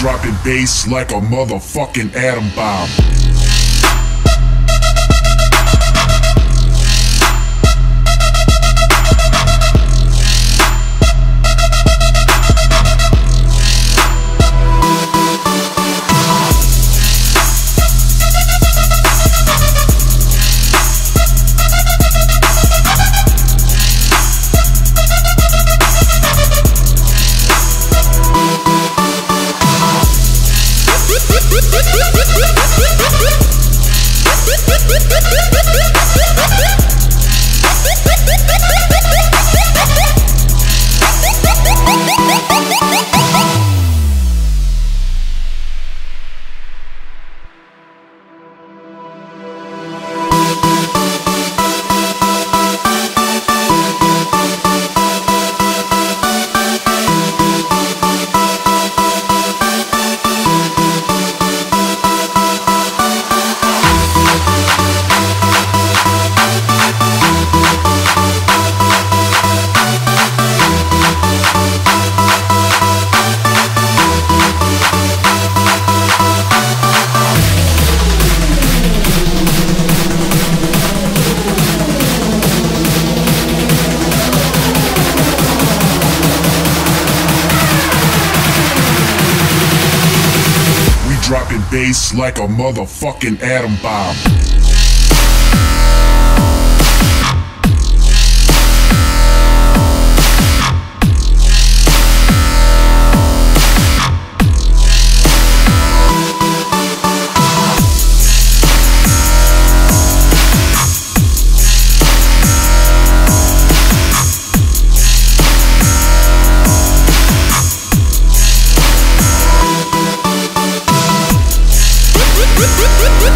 dropping bass like a motherfucking atom bomb. Dropping bass like a motherfucking atom bomb.